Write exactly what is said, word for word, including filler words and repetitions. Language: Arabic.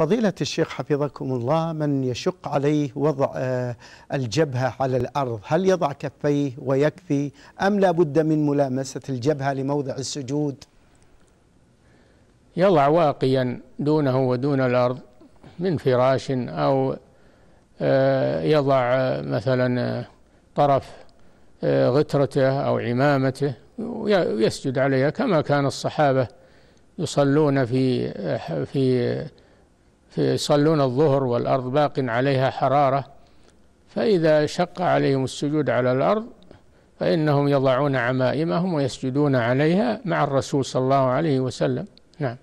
فضيلة الشيخ حفظكم الله، من يشق عليه وضع الجبهة على الأرض هل يضع كفيه ويكفي أم لا بد من ملامسة الجبهة لموضع السجود؟ يضع واقيا دونه ودون الأرض من فراش، أو يضع مثلا طرف غترته أو عمامته ويسجد عليها، كما كان الصحابة يصلون في في يصلون الظهر والأرض باق عليها حرارة، فإذا شق عليهم السجود على الأرض فإنهم يضعون عمائمهم ويسجدون عليها مع الرسول صلى الله عليه وسلم. نعم.